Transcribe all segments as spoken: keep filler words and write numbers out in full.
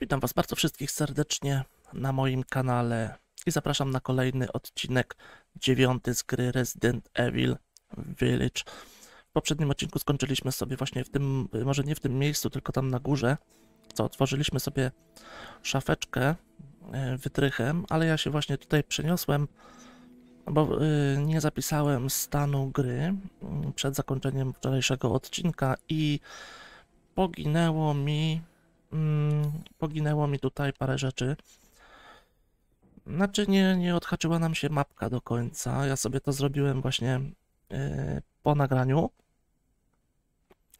Witam Was bardzo wszystkich serdecznie na moim kanale i zapraszam na kolejny odcinek dziewiąty z gry Resident Evil Village. W poprzednim odcinku skończyliśmy sobie właśnie w tym, może nie w tym miejscu, tylko tam na górze, co otworzyliśmy sobie szafeczkę wytrychem, ale ja się właśnie tutaj przeniosłem, bo nie zapisałem stanu gry przed zakończeniem wczorajszego odcinka i poginęło mi Poginęło mi tutaj parę rzeczy. Znaczy nie, nie odhaczyła nam się mapka do końca. Ja sobie to zrobiłem właśnie yy, po nagraniu.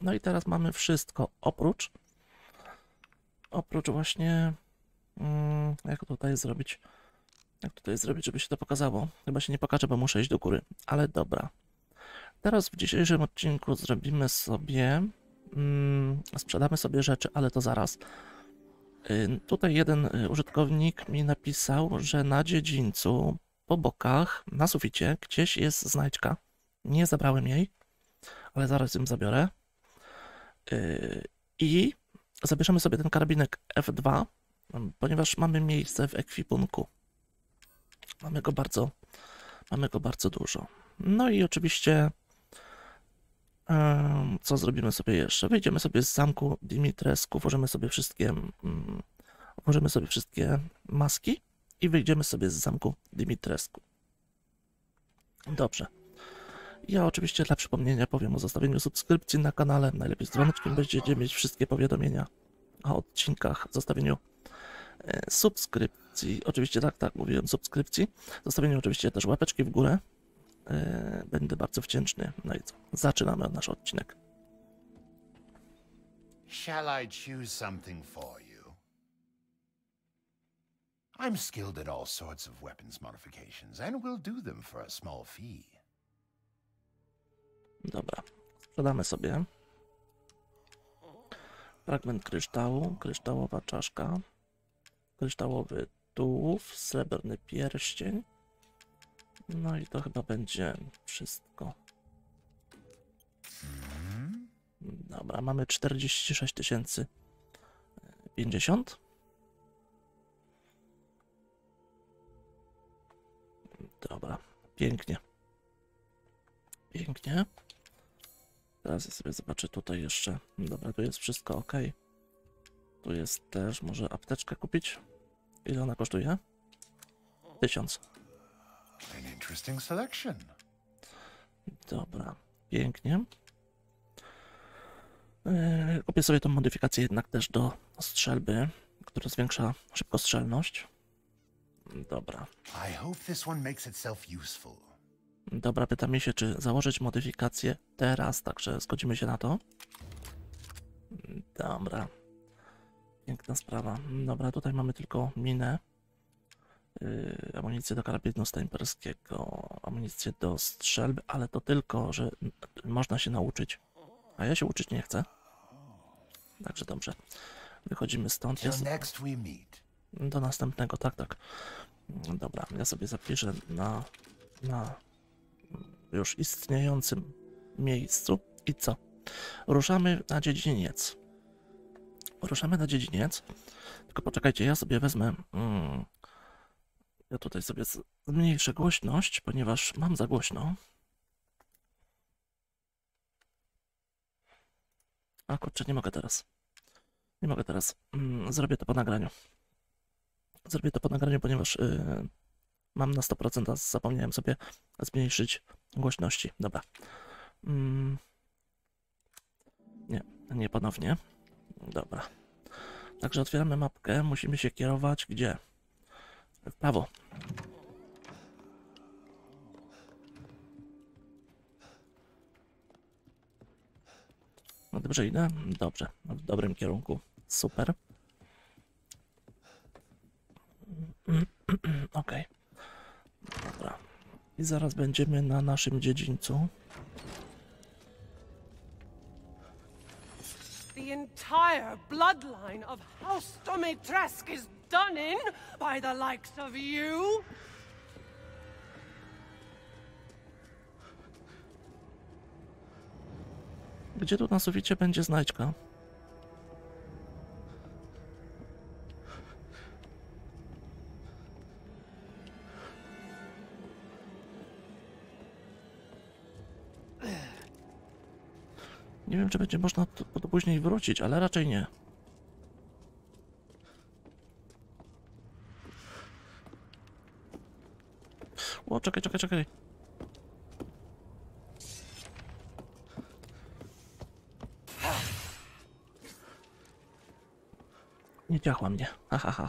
No i teraz mamy wszystko oprócz oprócz właśnie yy, jak tutaj zrobić jak tutaj zrobić, żeby się to pokazało. Chyba się nie pokaże, bo muszę iść do góry, ale dobra. Teraz w dzisiejszym odcinku zrobimy sobie sprzedamy sobie rzeczy, ale to zaraz. Tutaj jeden użytkownik mi napisał, że na dziedzińcu, po bokach, na suficie, gdzieś jest znajdźka. Nie zabrałem jej, ale zaraz ją zabiorę. I zabierzemy sobie ten karabinek F dwa, ponieważ mamy miejsce w ekwipunku. Mamy go bardzo, mamy go bardzo dużo. No i oczywiście... Co zrobimy sobie jeszcze? Wyjdziemy sobie z zamku Dimitrescu, włożymy sobie wszystkie, włożymy sobie wszystkie maski i wyjdziemy sobie z zamku Dimitrescu. Dobrze. Ja oczywiście dla przypomnienia powiem o zostawieniu subskrypcji na kanale. Najlepiej z dzwoneczkiem będziecie mieć wszystkie powiadomienia o odcinkach, zostawieniu subskrypcji. Oczywiście tak, tak, mówiłem subskrypcji. Zostawieniu oczywiście też łapeczki w górę. Będę bardzo wdzięczny. No i co? Zaczynamy nasz odcinek. Shall I choose something for you? I'm skilled at all sorts of weapons modifications and will do them for a small fee. Dobra. Sprzedamy sobie fragment kryształu, kryształowa czaszka, kryształowy tułów, srebrny pierścień. No i to chyba będzie wszystko. Dobra, mamy czterdzieści sześć tysięcy pięćdziesiąt. Dobra, pięknie. Pięknie. Teraz ja sobie zobaczę tutaj jeszcze. Dobra, tu jest wszystko ok. Tu jest też, może apteczkę kupić. Ile ona kosztuje? tysiąc. An interesting selection. Dobra, pięknie. Yy, kupię sobie tą modyfikację jednak też do strzelby, która zwiększa szybkostrzelność. Dobra. I hope this one makes itself useful. Dobra, pyta mnie się, czy założyć modyfikację teraz, także zgodzimy się na to. Dobra. Piękna sprawa. Dobra, tutaj mamy tylko minę. Yy, amunicję do karabinu snajperskiego, amunicję do strzelby, ale to tylko, że można się nauczyć, a ja się uczyć nie chcę. Także dobrze, wychodzimy stąd. Ja sobie... Do następnego, tak, tak. Dobra, ja sobie zapiszę na, na już istniejącym miejscu i co? Ruszamy na dziedziniec. Ruszamy na dziedziniec, tylko poczekajcie, ja sobie wezmę... Mm, Ja tutaj sobie zmniejszę głośność, ponieważ mam za głośno. A kurczę, nie mogę teraz. Nie mogę teraz. Zrobię to po nagraniu. Zrobię to po nagraniu, ponieważ yy, mam na sto procent, zapomniałem sobie zmniejszyć głośności. Dobra. Yy. Nie, nie ponownie. Dobra. Także otwieramy mapkę. Musimy się kierować gdzie? W prawo. No dobrze, idę? Dobrze, w dobrym kierunku. Super. Ok. Dobra. I zaraz będziemy na naszym dziedzińcu. The entire bloodline of House Dimitrescu is done in by the likes of you. Gdzie tu na suficie będzie znajdźka? Nie wiem, czy będzie można to, to później wrócić, ale raczej nie. O, czekaj, czekaj, czekaj. Nie ciachła mnie. Ha, ha, ha.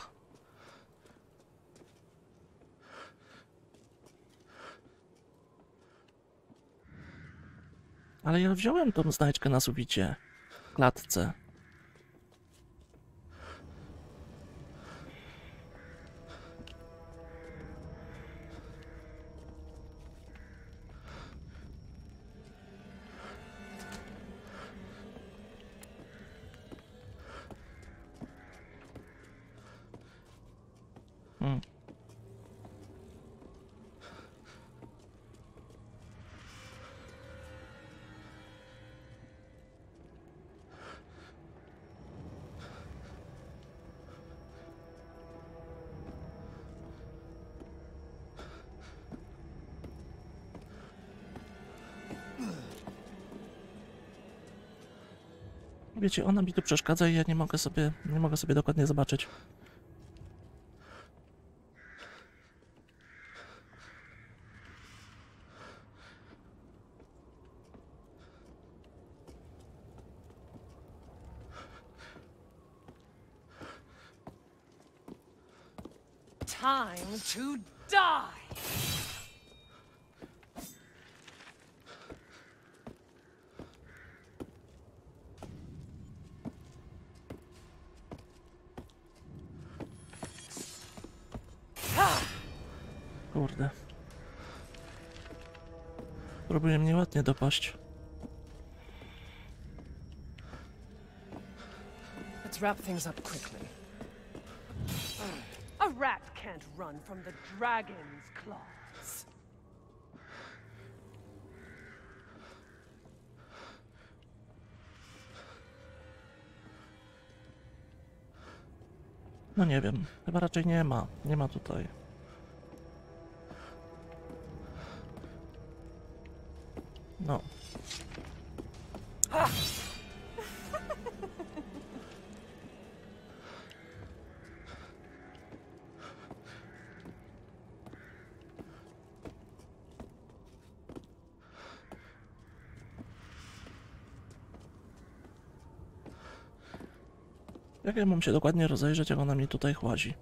Ale ja wziąłem tą znajdźkę na suficie, w klatce. Wiecie, ona mi tu przeszkadza i ja nie mogę sobie, nie mogę sobie dokładnie zobaczyć. Time to die! Kurde. Próbuję mnie ładnie dopaść. Let's wrap things up quickly. A rat can't run from the dragon's claws. No nie wiem, chyba raczej nie ma, nie ma tutaj. No. Jak ja mam się dokładnie rozejrzeć, jak ona mnie tutaj chłazi?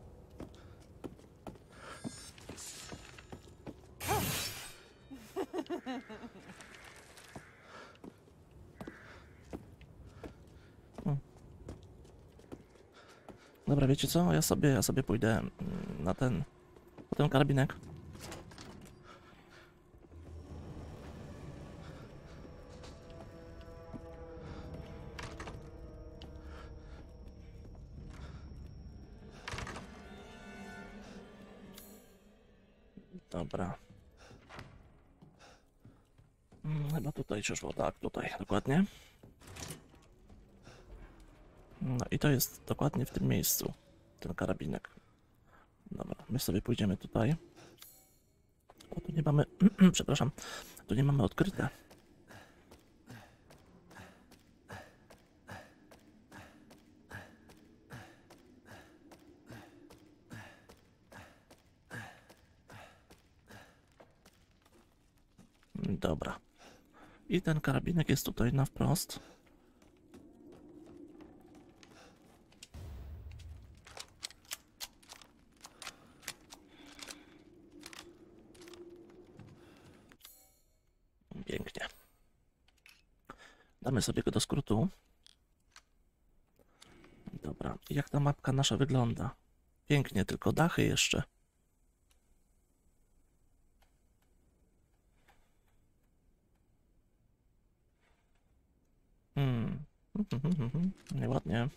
Dobra, wiecie co? Ja sobie, ja sobie pójdę na ten, na ten karabinek. Dobra. Chyba tutaj przyszło, tak, tutaj, dokładnie. No i to jest dokładnie w tym miejscu, ten karabinek. Dobra, my sobie pójdziemy tutaj. O, tu nie mamy, przepraszam, tu nie mamy odkryte. Dobra. I ten karabinek jest tutaj na wprost. Pięknie. Damy sobie go do skrótu. Dobra, jak ta mapka nasza wygląda? Pięknie, tylko dachy jeszcze. Hmm, nieładnie.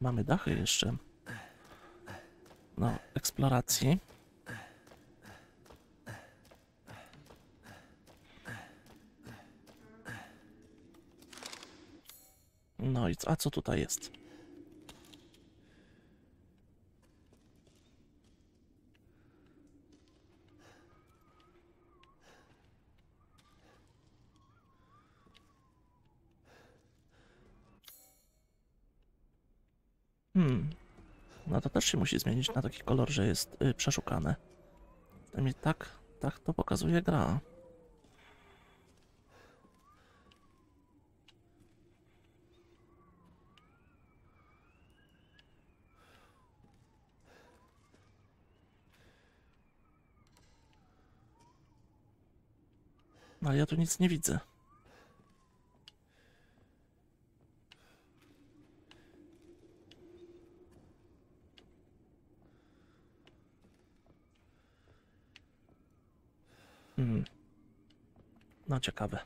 Mamy dachy jeszcze. No, eksploracji. No i co, a co tutaj jest? Hmm. No to też się musi zmienić na taki kolor, że jest yy, przeszukane. Przynajmniej tak, tak to pokazuje gra. No ale ja tu nic nie widzę. Hmm. No ciekawe.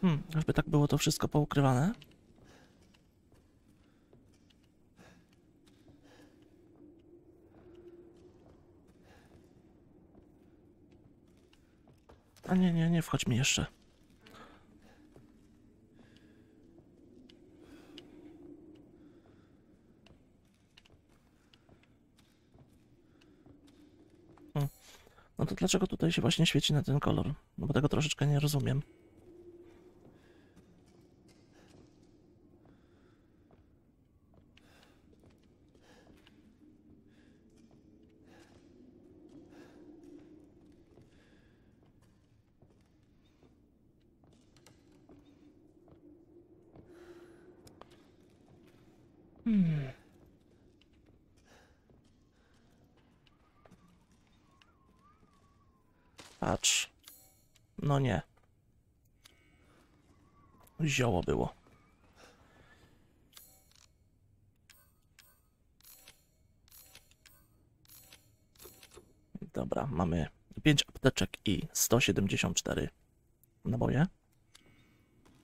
Hmm, jakby tak było to wszystko poukrywane. A nie, nie, nie wchodź mi jeszcze. Hmm. No to dlaczego tutaj się właśnie świeci na ten kolor? No bo tego troszeczkę nie rozumiem. Patrz. No nie. Zioło było. Dobra, mamy pięć apteczek i sto siedemdziesiąt cztery naboje.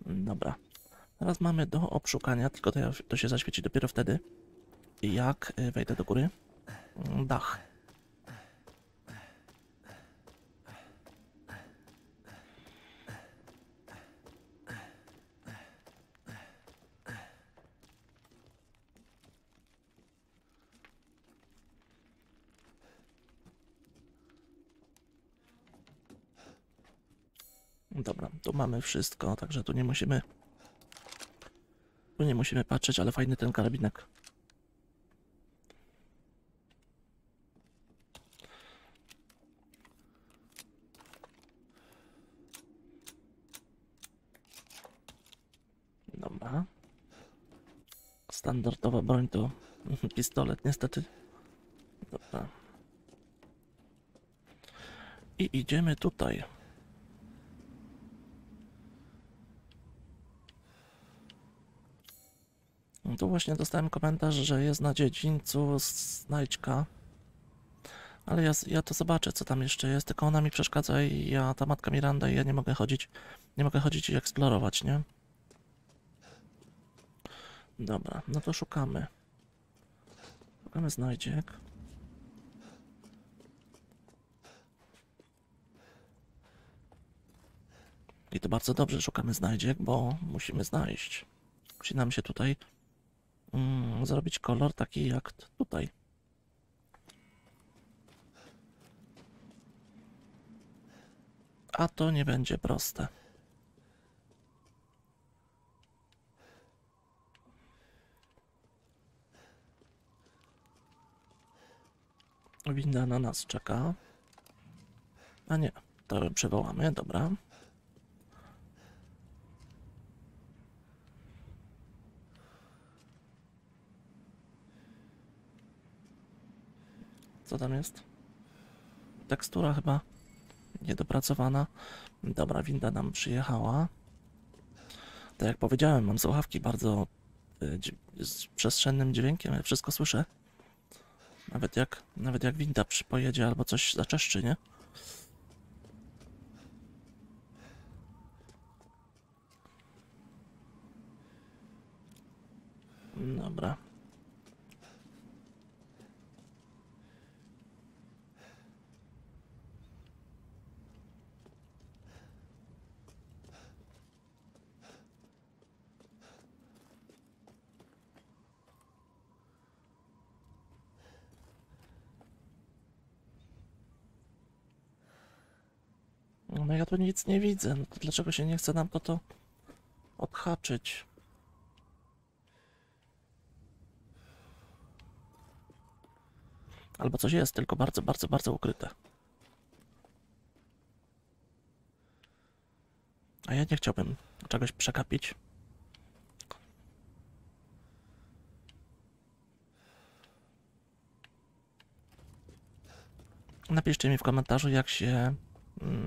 Dobra. Teraz mamy do obszukania, tylko to, to się zaświeci dopiero wtedy, jak wejdę do góry. Dach. Dobra, tu mamy wszystko, także tu nie musimy tu nie musimy patrzeć, ale fajny ten karabinek. Dobra. Standardowa broń to pistolet niestety. Dobra. I idziemy tutaj. Tu właśnie dostałem komentarz, że jest na dziedzińcu znajdźka. Ale ja, ja to zobaczę, co tam jeszcze jest, tylko ona mi przeszkadza i ja, ta matka Miranda, i ja nie mogę chodzić. Nie mogę chodzić i eksplorować, nie? Dobra, no to szukamy. Szukamy znajdziek. I to bardzo dobrze, szukamy znajdziek, bo musimy znaleźć. Musi nam się tutaj... Mm, zrobić kolor taki jak tutaj. A to nie będzie proste. Winda na nas czeka. A nie, to przywołamy, dobra. Co tam jest? Tekstura chyba niedopracowana. Dobra, winda nam przyjechała. Tak jak powiedziałem, mam słuchawki bardzo y, z przestrzennym dźwiękiem, ja wszystko słyszę. Nawet jak, nawet jak winda pojedzie albo coś zaczeszczy, nie? Dobra. No ja tu nic nie widzę. No to dlaczego się nie chce nam po to odhaczyć? Albo coś jest, tylko bardzo, bardzo, bardzo ukryte. A ja nie chciałbym czegoś przekapić. Napiszcie mi w komentarzu, jak się,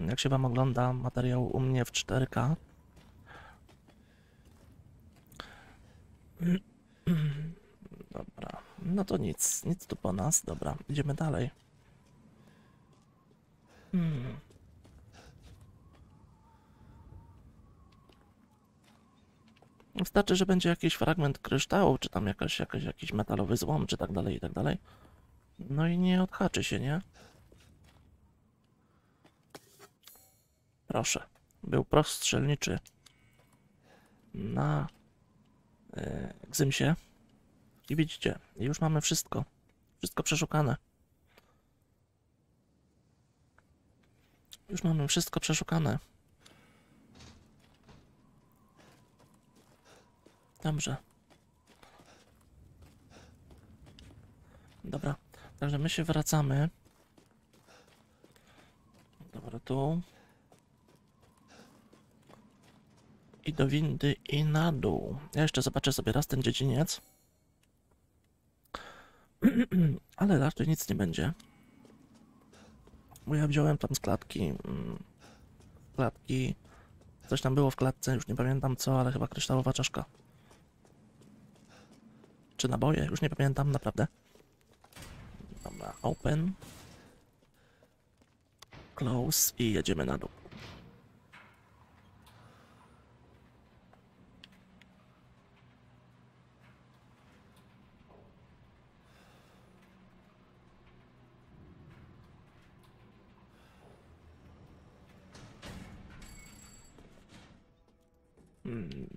jak się wam ogląda materiał u mnie w cztery K. Dobra, no to nic, nic tu po nas. Dobra, idziemy dalej. Hmm. Wystarczy, że będzie jakiś fragment kryształu, czy tam jakaś, jakaś, jakiś metalowy złom, czy tak dalej, i tak dalej. No i nie odhaczy się, nie? Proszę, był prost strzelniczy na yy, Gzymsie. I widzicie, już mamy wszystko. Wszystko przeszukane. Już mamy wszystko przeszukane. Dobrze. Dobra, także my się wracamy. Dobra, tu. I do windy, i na dół. Ja jeszcze zobaczę sobie raz ten dziedziniec. Ale raczej nic nie będzie. Bo ja wziąłem tam z klatki. Klatki. Coś tam było w klatce, już nie pamiętam co, ale chyba kryształowa czaszka. Czy naboje? Już nie pamiętam, naprawdę. Dobra, open. Close i jedziemy na dół.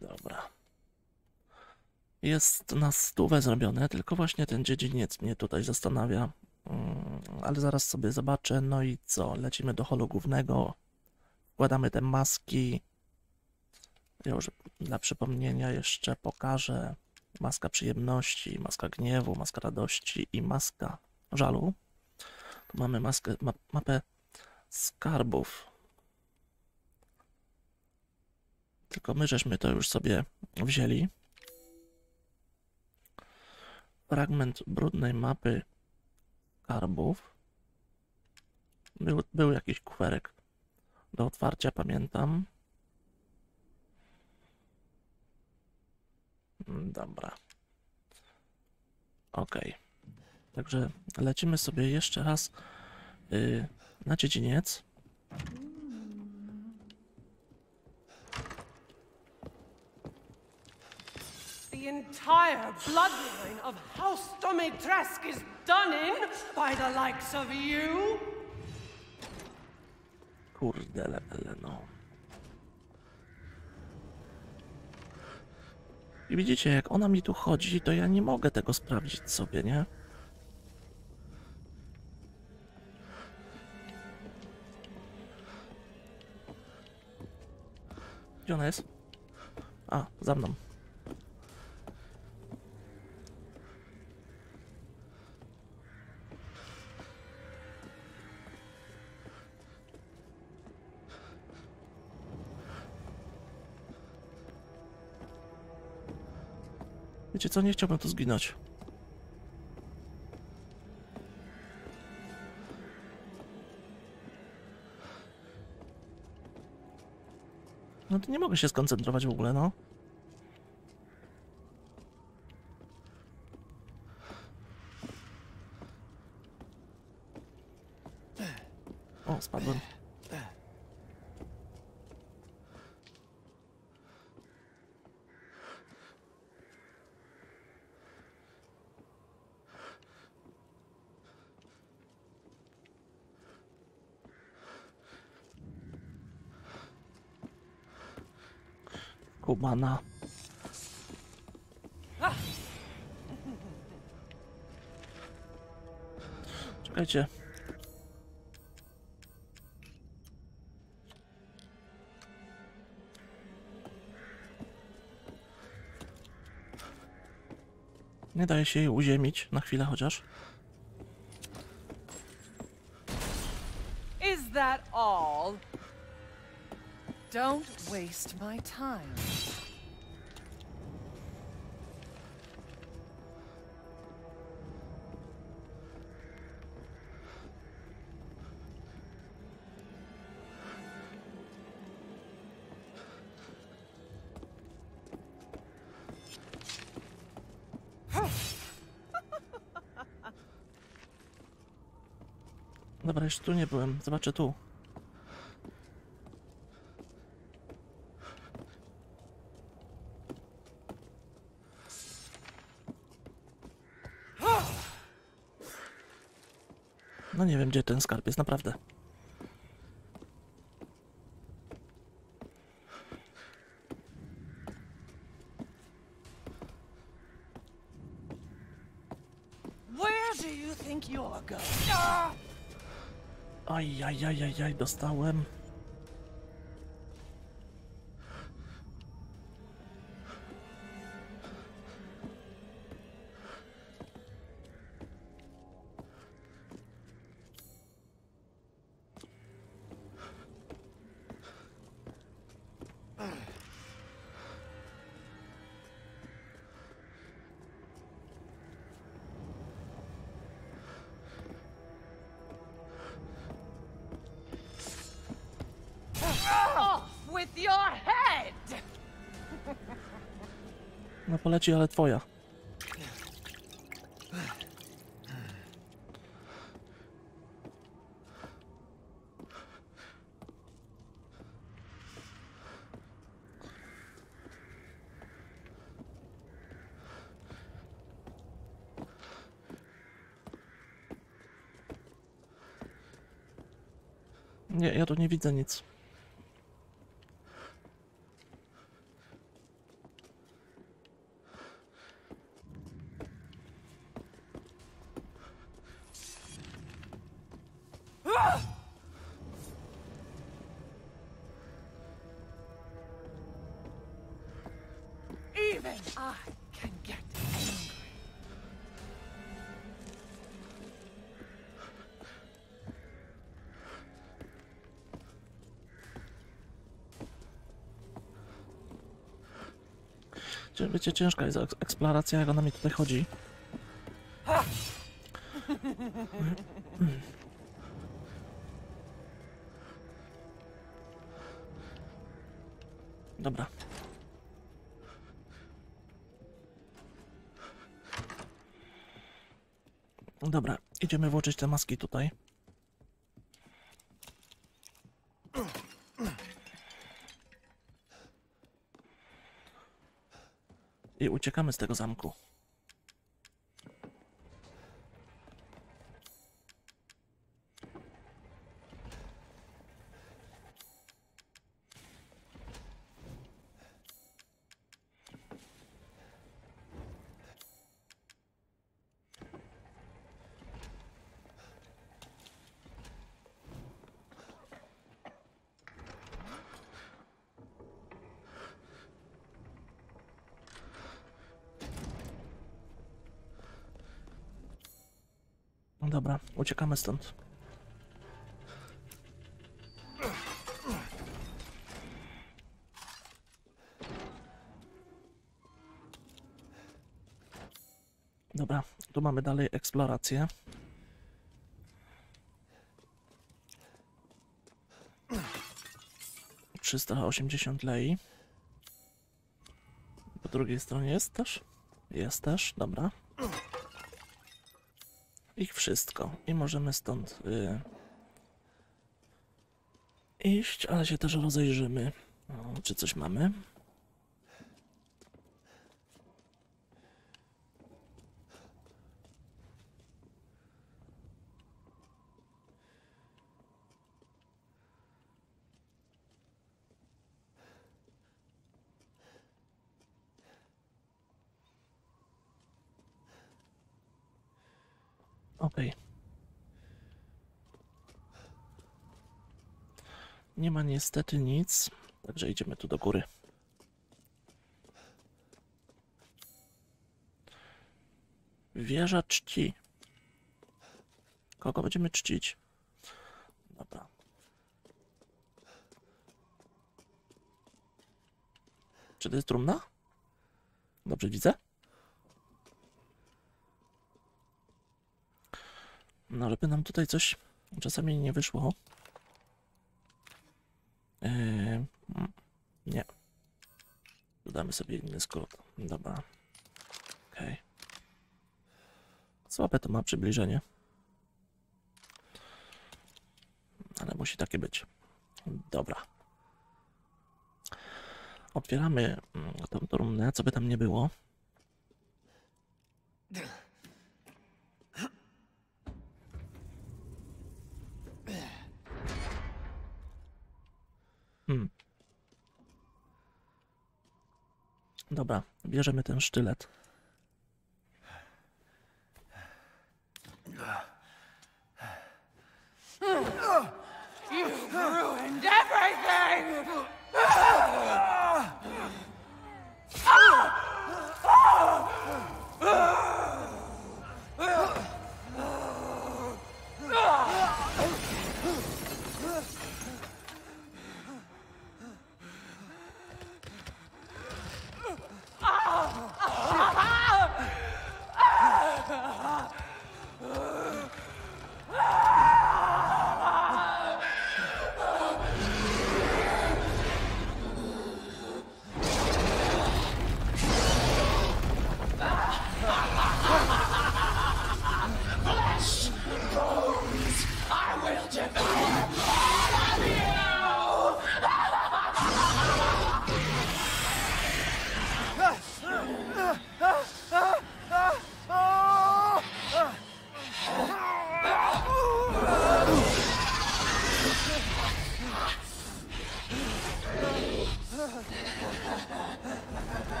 Dobra. Jest na stówę zrobione, tylko właśnie ten dziedziniec mnie tutaj zastanawia. Ale zaraz sobie zobaczę. No i co? Lecimy do holu głównego. Wkładamy te maski. Ja już dla przypomnienia jeszcze pokażę. Maska przyjemności, maska gniewu, maska radości i maska żalu. Tu mamy maskę, ma, mapę skarbów. Tylko my żeśmy to już sobie wzięli. Fragment brudnej mapy skarbów. Był, był jakiś kuferek do otwarcia, pamiętam. Dobra. Ok. Także lecimy sobie jeszcze raz yy, na dziedziniec. The entire bloodline of House Dimitrescu is done in by the likes of you. Kurde, no. I widzicie, jak ona mi tu chodzi, to ja nie mogę tego sprawdzić sobie, nie? Gdzie ona jest? A, za mną. Wiecie co, nie chciałbym tu zginąć. No to nie mogę się skoncentrować w ogóle, no. O, spadłem. Kumana. Czekajcie. Nie daje się jej uziemić na chwilę chociaż. Is that all? Don't waste my time. Dobra, jeszcze tu nie byłem. Zobaczę tu. No nie wiem, gdzie ten skarb jest, naprawdę. Ajajajajaj, dostałem. No poleci, ale twoja. Nie, ja tu nie widzę nic. Wiecie, ciężka jest eksploracja, jak ona mi tutaj chodzi. Dobra. Dobra, idziemy włączyć te maski tutaj. I uciekamy z tego zamku. Dobra, uciekamy stąd. Dobra, tu mamy dalej eksplorację. trzysta osiemdziesiąt lei. Po drugiej stronie jest też? Jest też, dobra. Ich wszystko. I możemy stąd y, iść, ale się też rozejrzymy. No, czy coś mamy? Okej. Nie ma niestety nic, także idziemy tu do góry. Wieża czci. Kogo będziemy czcić? Dobra. Czy to jest trumna? Dobrze widzę? No, żeby nam tutaj coś czasami nie wyszło. Yy, nie. Dodamy sobie inny skrót. Dobra. Okej. Okay. Słabe to ma przybliżenie. Ale musi takie być. Dobra. Otwieramy tą trumnę, co by tam nie było. Hmm. Dobra, bierzemy ten sztylet. You've ruined everything!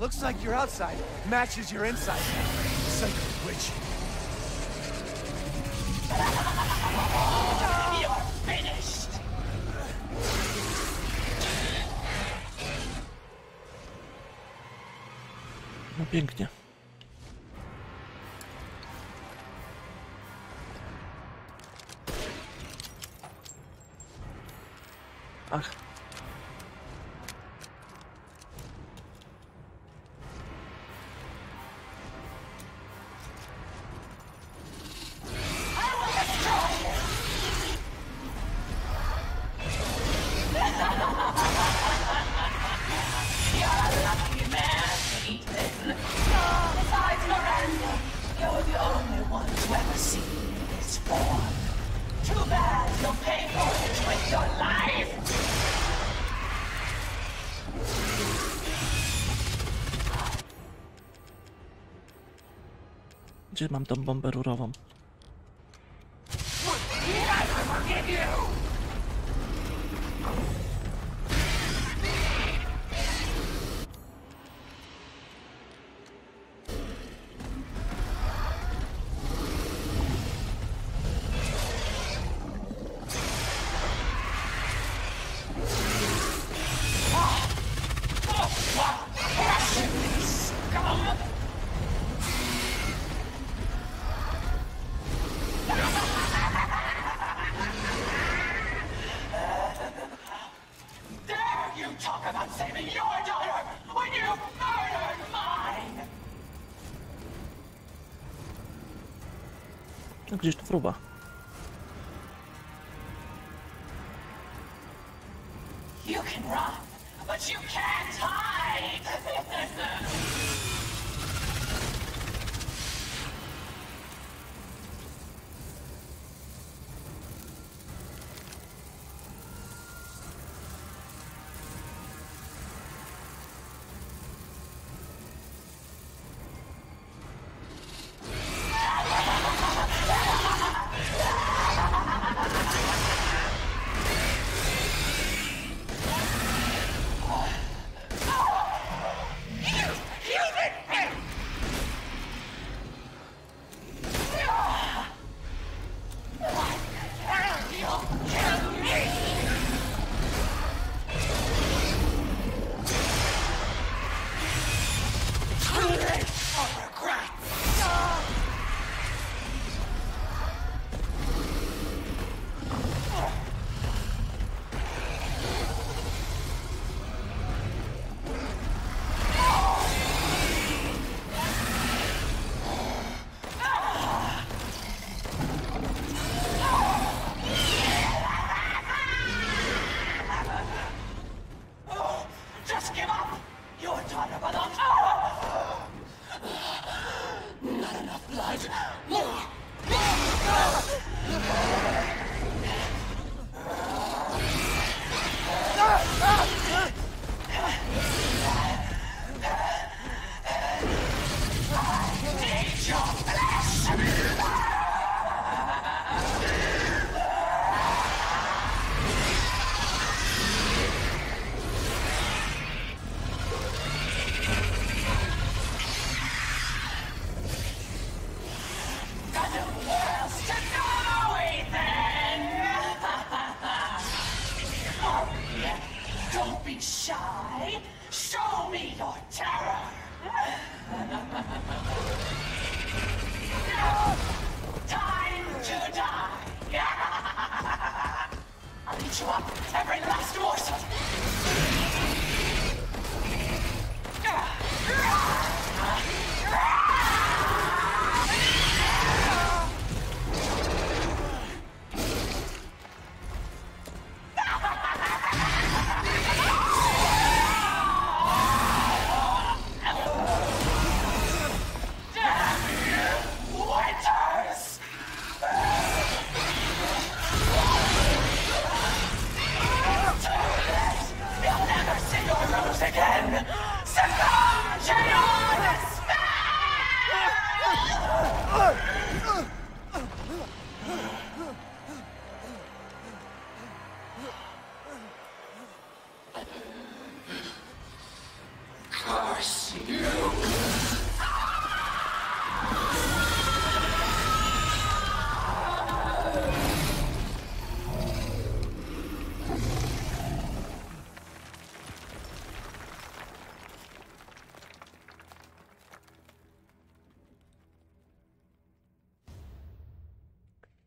Looks like your outside matches your inside. Psycho witch. You're finished. No pięknie. Ach. Gdzie mam tą bombę rurową? Gdzieś tu próba. You can run, but you can't hide.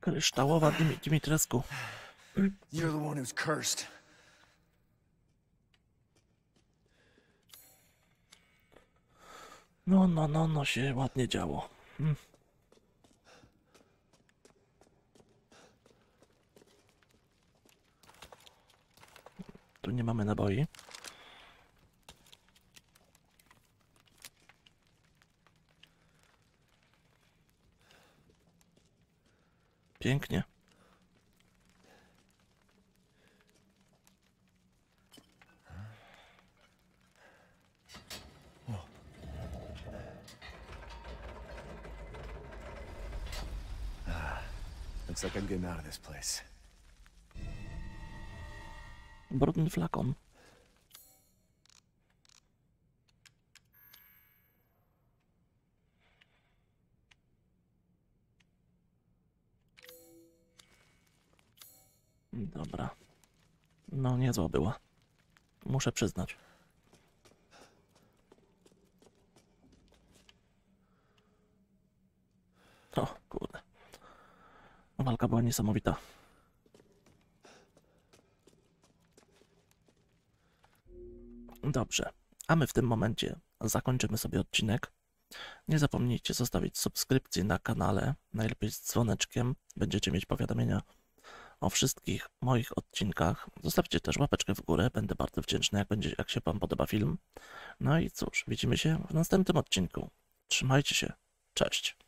Kryształowa Dimitrescu. You're the one who's cursed. No, no, no, no się ładnie działo. Hmm. Tu nie mamy naboi. Pięknie. Looks like I'm getting out of this place. Brudny flakon. Dobra. No niezła była. Muszę przyznać. O kurde. Walka była niesamowita. Dobrze. A my w tym momencie zakończymy sobie odcinek. Nie zapomnijcie zostawić subskrypcji na kanale. Najlepiej z dzwoneczkiem. Będziecie mieć powiadomienia o wszystkich moich odcinkach. Zostawcie też łapeczkę w górę, będę bardzo wdzięczny, jak będzie, jak się Wam podoba film. No i cóż, widzimy się w następnym odcinku. Trzymajcie się, cześć!